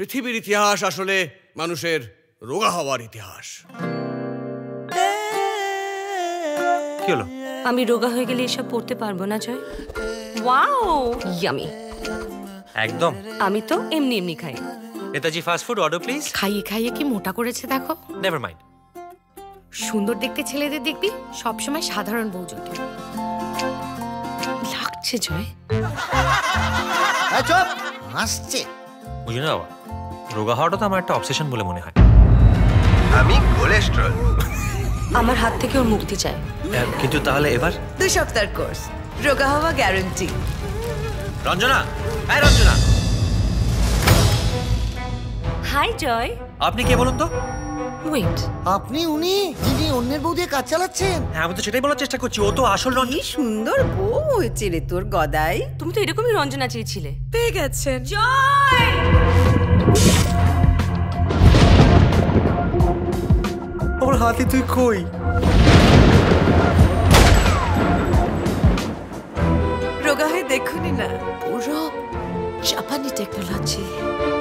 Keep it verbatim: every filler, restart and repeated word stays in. পৃথিবীর ইতিহাস আসলে মানুষের রোগা হওয়ার ইতিহাস। কি হলো? আমি রোগা হয়ে গেলে এসব পড়তে পারবো না জয়। Wow, yummy. একদম। আমি তো এমনি এমনি খাই। Netaji fast food order please. খাইয়ে খাইয়ে কি মোটা করেছে দেখো। Never mind. সুন্দর দেখতে ছেলেদের দেখবি সবসময় সাধারণ বউ জোটে। লাগছে জয়। চুপ, হাসছে। বুঝলে বাবা, রোগা হওয়াটা তো আমার একটা অবসেশন বলে মনে হয়। আমি কোলেস্ট্রল। আমার হাত থেকে ওর মুক্তি চাই। কিন্তু তাহলে এবার দুই সপ্তাহের কোর্স, রোগা হওয়া গ্যারান্টি। রঞ্জনা, এই রঞ্জনা। হাই জয়। আপনি কে বলুন তো? ওয়েট, আপনি উনি যিনি অন্যের বউ দিয়ে কাজ চালাচ্ছেন? হ্যাঁ, আমি তো সেটাই বলার চেষ্টা করছি। ও তো আসল রঞ্জনা। কি সুন্দর বউ হয়েছে রে তোর গদাই। তুমি তো এরকমই রঞ্জনা চেয়েছিলে, পেয়ে গেছেন। জয়, ওর হাতে তুই কই? রোগা হয়ে দেখুনি না, পুরো জাপানি টেকনোলজি।